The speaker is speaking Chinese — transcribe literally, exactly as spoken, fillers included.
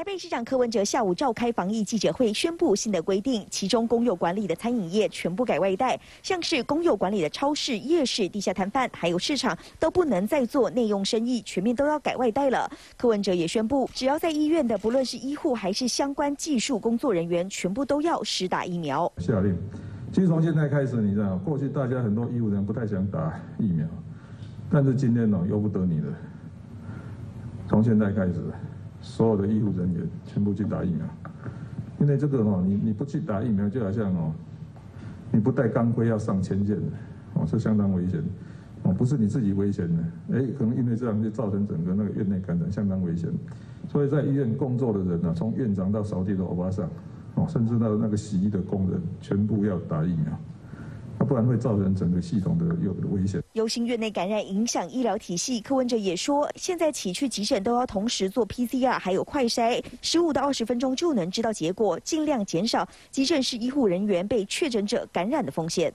台北市长柯文哲下午召开防疫记者会，宣布新的规定，其中公有管理的餐饮业全部改外带，像是公有管理的超市、夜市、地下摊贩还有市场都不能再做内用生意，全面都要改外带了。柯文哲也宣布，只要在医院的，不论是医护还是相关技术工作人员，全部都要施打疫苗。下令，其实从现在开始，你知道，过去大家很多医务人员不太想打疫苗，但是今天呢，由不得你了，从现在开始。 所有的医护人员全部去打疫苗，因为这个哈、哦，你你不去打疫苗，就好像哦，你不带钢盔要上前线的，哦，是相当危险，哦，不是你自己危险的，哎，可能因为这样就造成整个那个院内感染，相当危险。所以在医院工作的人呢、啊，从院长到扫地的欧巴桑，哦，甚至到那个洗衣的工人，全部要打疫苗。 不然会造成整个系统的有危险。忧心院内感染影响医疗体系，柯文哲也说，现在起去急诊都要同时做 P C R， 还有快筛，十五到二十分钟就能知道结果，尽量减少急诊室医护人员被确诊者感染的风险。